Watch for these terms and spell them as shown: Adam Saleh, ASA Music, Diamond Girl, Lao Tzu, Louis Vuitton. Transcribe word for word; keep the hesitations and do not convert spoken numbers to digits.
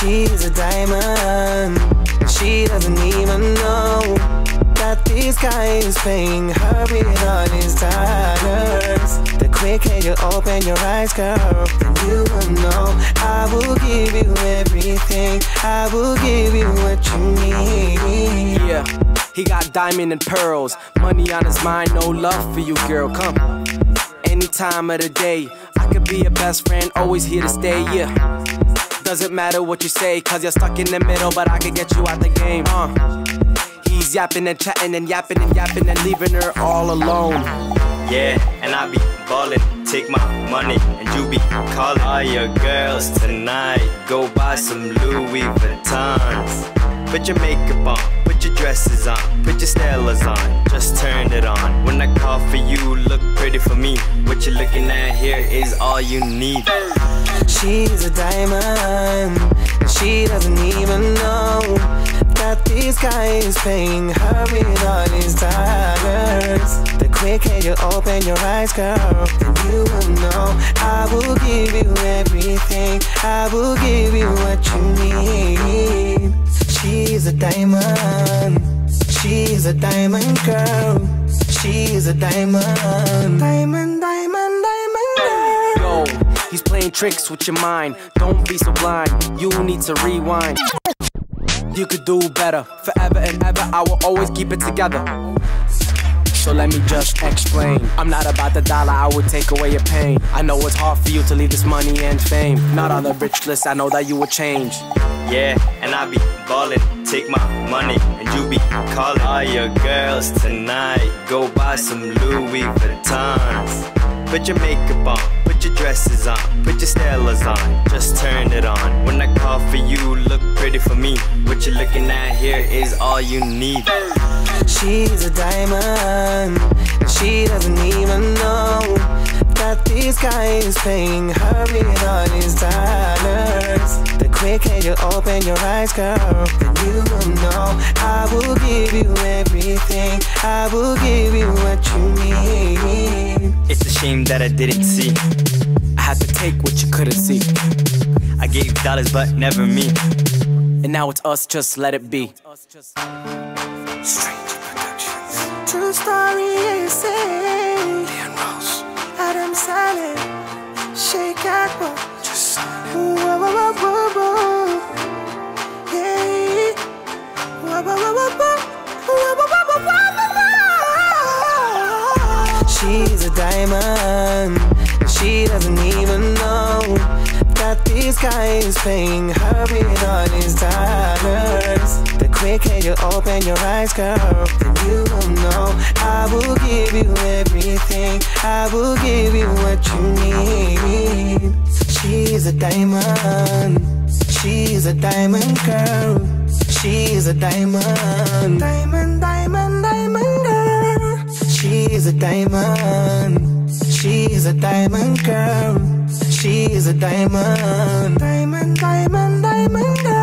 she's a diamond. She doesn't even know that this guy is paying her with all his dollars. The quicker you open your eyes, girl, then you will know. I will give you everything. I will give you what you need. Yeah, he got diamond and pearls, money on his mind, no love for you, girl. Come any time of the day, I could be your best friend, always here to stay. Yeah, doesn't matter what you say, cause you're stuck in the middle, but I can get you out the game. uh. He's yapping and chatting and yapping and yapping and leaving her all alone. Yeah, and I be ballin', take my money and you be callin'. All your girls tonight, go buy some Louis Vuittons. Put your makeup on, put your dresses on, put your Stellas on, just turn it on. When I call for you, look pretty for me. What you're looking at here is all you need. She's a diamond, she doesn't even know that this guy is paying her with all his dollars. The quicker you open your eyes, girl, then you will know. I will give you everything, I will give you what you need. She's a diamond, she's a diamond girl, she's a diamond, diamond, diamond, diamond girl. Yo, he's playing tricks with your mind, don't be so blind, you need to rewind. You could do better, forever and ever, I will always keep it together. So let me just explain, I'm not about the dollar, I would take away your pain. I know it's hard for you to leave this money and fame, not on the rich list, I know that you will change. Yeah, and I be ballin', take my money, and you be callin'. All your girls tonight, go buy some Louis Vuittons. Put your makeup on, put your dresses on, put your Stellas on, just turn it on. When I call for you, look pretty for me. What you're looking at here is all you need. She's a diamond, she doesn't even know that this guy is paying her with all his dollars. The quicker you open your eyes, girl, then you will know. I will give you everything, I will give you what you need. It's a shame that I didn't see, I had to take what you couldn't see. I gave dollars but never me, and now it's us, just let it be. Stranger Productions. True story, A S A. Adam Sally, shake out, just whoa, whoa, whoa, whoa, whoa, yeah, whoa, whoa, whoa, whoa, whoa, whoa, whoa, whoa, whoa. She's a diamond, she doesn't even know that this guy is paying her with all his dollars. The quicker you open your eyes, girl, then you will know. I will give you everything, I will give you what you need. She's a diamond, she's a diamond girl, she's a diamond, diamond, diamond, diamond girl. She's a diamond, she's a diamond girl, she's a diamond, diamond, diamond, diamond girl.